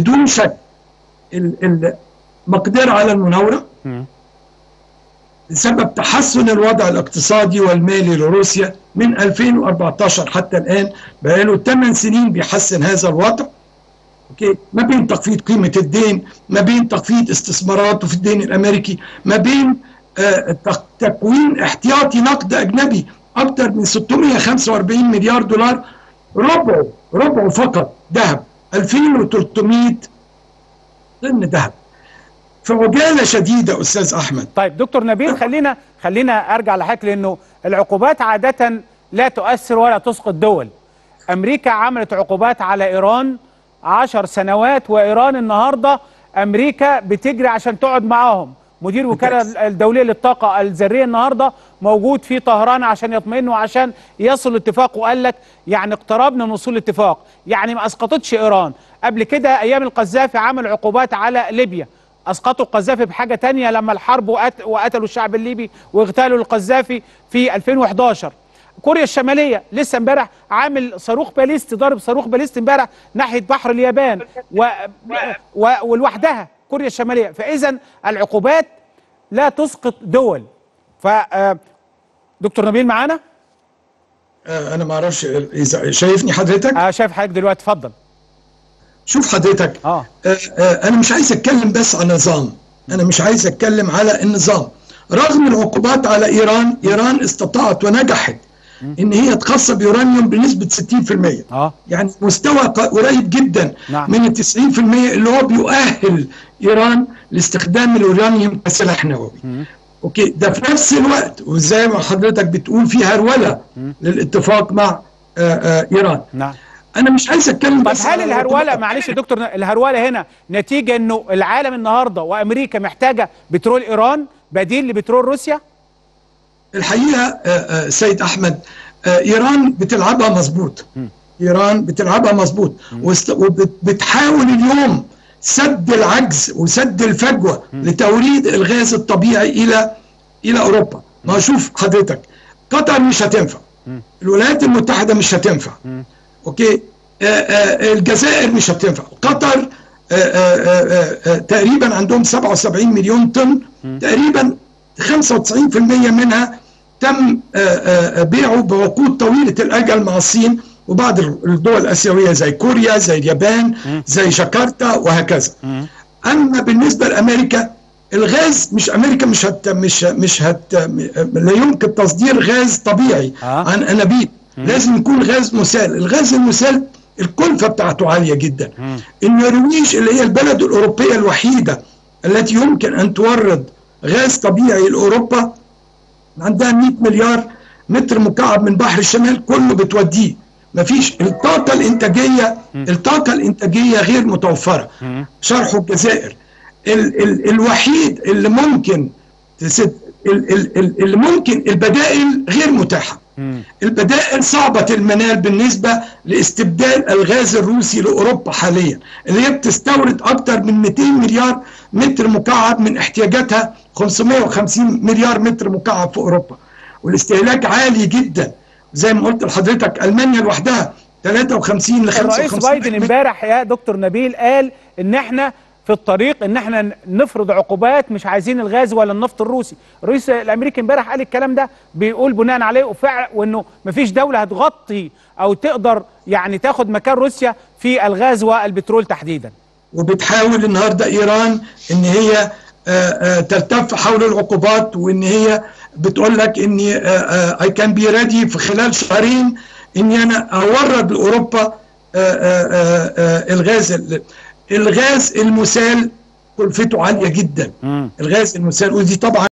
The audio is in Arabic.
بدون شك المقدرة على المناورة بسبب تحسن الوضع الاقتصادي والمالي لروسيا من 2014 حتى الآن، بقاله 8 سنين بيحسن هذا الوضع. اوكي، ما بين تخفيض قيمة الدين، ما بين تخفيض استثماراته في الدين الأمريكي، ما بين تكوين احتياطي نقد أجنبي أكثر من 645 مليار دولار، ربعه فقط ذهب، 2300 طن ذهب. فوجالة شديدة أستاذ أحمد. طيب دكتور نبيل، خلينا أرجع لحضرتك، لأنه العقوبات عادة لا تؤثر ولا تسقط دول. أمريكا عملت عقوبات على إيران 10 سنوات، وإيران النهاردة أمريكا بتجري عشان تقعد معاهم. مدير الوكالة الدولية للطاقة الذرية النهاردة موجود في طهران عشان يطمئن وعشان يصل اتفاق، وقال لك يعني اقتربنا من وصول اتفاق، يعني ما أسقطتش إيران. قبل كده أيام القذافي عمل عقوبات على ليبيا، أسقطوا القذافي بحاجة تانية لما الحرب وقتلوا الشعب الليبي واغتالوا القذافي في 2011. كوريا الشمالية لسه امبارح عامل صاروخ باليستي، ضارب صاروخ باليستي امبارح ناحية بحر اليابان ولوحدها كوريا الشمالية. فإذا العقوبات لا تسقط دول. فدكتور نبيل معانا؟ أنا ما أعرفش إذا شايفني حضرتك؟ شايف حضرتك دلوقتي، اتفضل. شوف حضرتك، أنا مش عايز أتكلم بس عن نظام، أنا مش عايز أتكلم على النظام. رغم العقوبات على إيران، إيران استطاعت ونجحت إن هي تخصب يورانيوم بنسبة 60%، يعني مستوى قريب جدا من ال 90% اللي هو بيؤهل إيران لاستخدام اليورانيوم كسلاح نووي. أوكي، ده في نفس الوقت وزي ما حضرتك بتقول في هرولة للاتفاق مع إيران. أنا مش عايز أتكلم بس. هل الهرولة، معلش يا دكتور، الهرولة هنا نتيجة إنه العالم النهاردة وأمريكا محتاجة بترول إيران بديل لبترول روسيا؟ الحقيقة سيد أحمد، إيران بتلعبها مظبوط، إيران بتلعبها مظبوط، وبتحاول اليوم سد العجز وسد الفجوة لتوريد الغاز الطبيعي إلى أوروبا. ما أشوف حضرتك، قطر مش هتنفع، الولايات المتحدة مش هتنفع، أوكي، الجزائر مش هتنفع. قطر تقريبا عندهم 77 مليون طن، تقريبا 95% منها تم بيعه بعقود طويلة الأجل مع الصين وبعض الدول الآسيوية زي كوريا، زي اليابان، زي جاكرتا وهكذا. أما بالنسبة لأمريكا، الغاز مش أمريكا مش هت مش مش هت لا يمكن تصدير غاز طبيعي عن أنابيب، لازم يكون غاز مسال. الغاز المسال الكلفة بتاعته عالية جدا. النرويج اللي هي البلد الأوروبية الوحيدة التي يمكن أن تورد غاز طبيعي لأوروبا، عندها 100 مليار متر مكعب من بحر الشمال كله بتوديه، مفيش. الطاقة الإنتاجية غير متوفرة. شرح الجزائر الوحيد اللي ممكن البدائل غير متاحة، البدائل صعبة المنال بالنسبة لاستبدال الغاز الروسي لأوروبا حاليا، اللي هي بتستورد أكتر من 200 مليار متر مكعب من احتياجاتها 550 مليار متر مكعب في أوروبا، والاستهلاك عالي جدا. زي ما قلت لحضرتك، ألمانيا لوحدها 53 ل 55. الرئيس بايدن امبارح يا دكتور نبيل قال إن احنا في الطريق إن احنا نفرض عقوبات، مش عايزين الغاز ولا النفط الروسي. الرئيس الأمريكي امبارح قال الكلام ده، بيقول بناء عليه وفعل، وإنه مفيش دولة هتغطي أو تقدر يعني تاخد مكان روسيا في الغاز والبترول تحديدا. وبتحاول النهارده إيران إن هي تلتف حول العقوبات، وإن هي بتقول لك إن I can be ready في خلال شهرين إن أنا أورد لأوروبا الغاز المسال كلفته عالية جدا. الغاز المسال، ودي طبعا